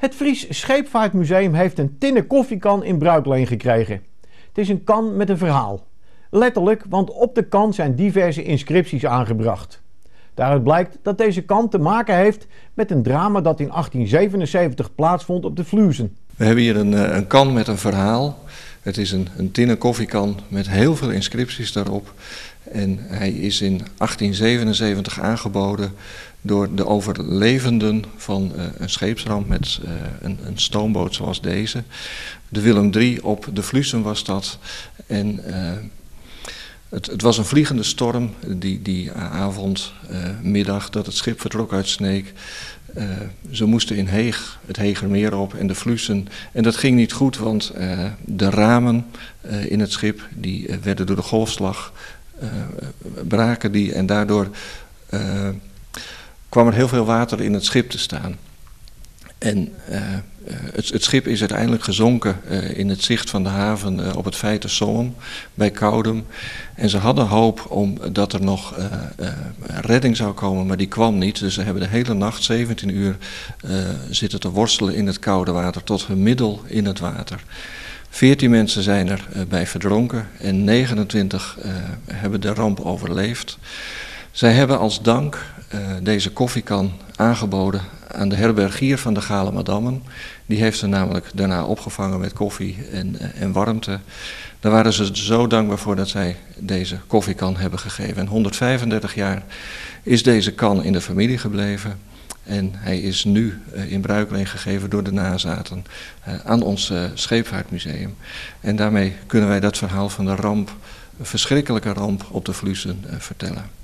Het Fries Scheepvaartmuseum heeft een tinnen koffiekan in bruikleen gekregen. Het is een kan met een verhaal. Letterlijk, want op de kan zijn diverse inscripties aangebracht. Daaruit blijkt dat deze kan te maken heeft met een drama dat in 1877 plaatsvond op de Fluessen. We hebben hier een kan met een verhaal. Het is een tinnen koffiekan met heel veel inscripties daarop. En hij is in 1877 aangeboden door de overlevenden van een scheepsramp met een stoomboot zoals deze. De Willem III op de Fluessen was dat. En het was een vliegende storm die middag dat het schip vertrok uit Sneek. Ze moesten in Heeg, het Heegermeer op en de Fluessen. En dat ging niet goed, want de ramen in het schip die werden door de golfslag braken die en daardoor kwam er heel veel water in het schip te staan. En het schip is uiteindelijk gezonken in het zicht van de haven op het Feitenzoom bij Koudum. En ze hadden hoop dat er nog redding zou komen, maar die kwam niet. Dus ze hebben de hele nacht, 17 uur, zitten te worstelen in het koude water tot hun middel in het water. 14 mensen zijn er bij verdronken en 29 hebben de ramp overleefd. Zij hebben als dank deze koffiekan aangeboden aan de herbergier van de Galamadammen. Die heeft ze namelijk daarna opgevangen met koffie en warmte. Daar waren ze zo dankbaar voor dat zij deze koffiekan hebben gegeven. En 135 jaar is deze kan in de familie gebleven. En hij is nu in bruikleen gegeven door de nazaten aan ons scheepvaartmuseum. En daarmee kunnen wij dat verhaal van de ramp, een verschrikkelijke ramp op de Fluessen, vertellen.